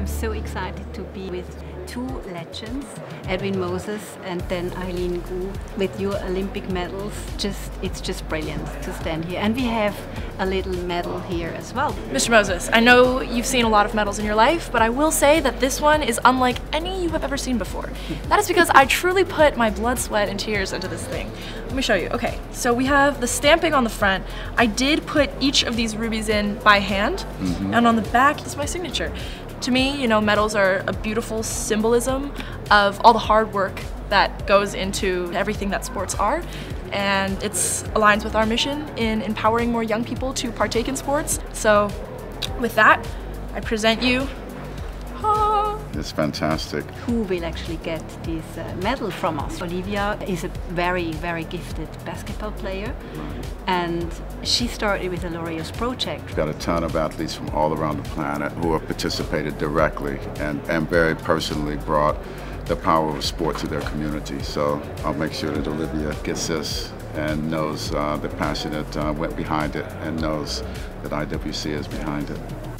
I'm so excited to be with two legends, Edwin Moses and then Eileen Gu, with your Olympic medals. It's just brilliant to stand here. And we have a little medal here as well. Mr. Moses, I know you've seen a lot of medals in your life, but I will say that this one is unlike any you have ever seen before. That is because I truly put my blood, sweat, and tears into this thing. Let me show you. Okay, so we have the stamping on the front. I did put each of these rubies in by hand, and on the back is my signature. To me, you know, medals are a beautiful symbolism of all the hard work that goes into everything that sports are, and it aligns with our mission in empowering more young people to partake in sports. So with that, I present you. It's fantastic. Who will actually get this medal from us? Olivia is a very, very gifted basketball player, and she started with the Laureus project. We've got a ton of athletes from all around the planet who have participated directly and very personally brought the power of sport to their community. So I'll make sure that Olivia gets this and knows the passion that went behind it and knows that IWC is behind it.